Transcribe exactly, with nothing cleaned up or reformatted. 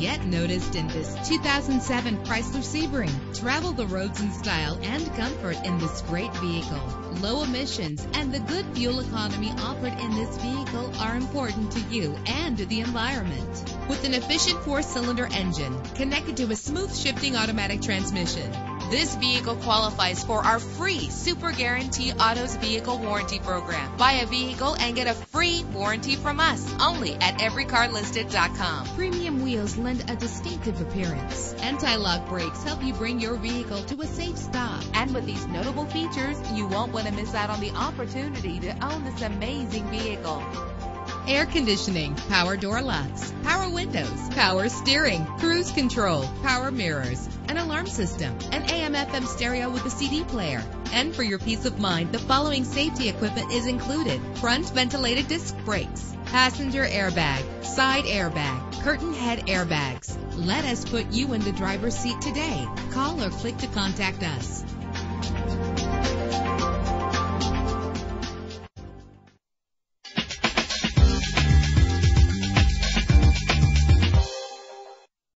Get noticed in this two thousand seven Chrysler Sebring. Travel the roads in style and comfort in this great vehicle. Low emissions and the good fuel economy offered in this vehicle are important to you and to the environment. With an efficient four-cylinder engine connected to a smooth shifting automatic transmission, this vehicle qualifies for our free Super Guarantee Autos Vehicle Warranty Program. Buy a vehicle and get a free warranty from us only at every car listed dot com. Premium wheels lend a distinctive appearance. Anti-lock brakes help you bring your vehicle to a safe stop. And with these notable features, you won't want to miss out on the opportunity to own this amazing vehicle. Air conditioning, power door locks, power windows, power steering, cruise control, power mirrors, an alarm system, an A M F M stereo with a C D player. And for your peace of mind, the following safety equipment is included: front ventilated disc brakes, passenger airbag, side airbag, curtain head airbags. Let us put you in the driver's seat today. Call or click to contact us.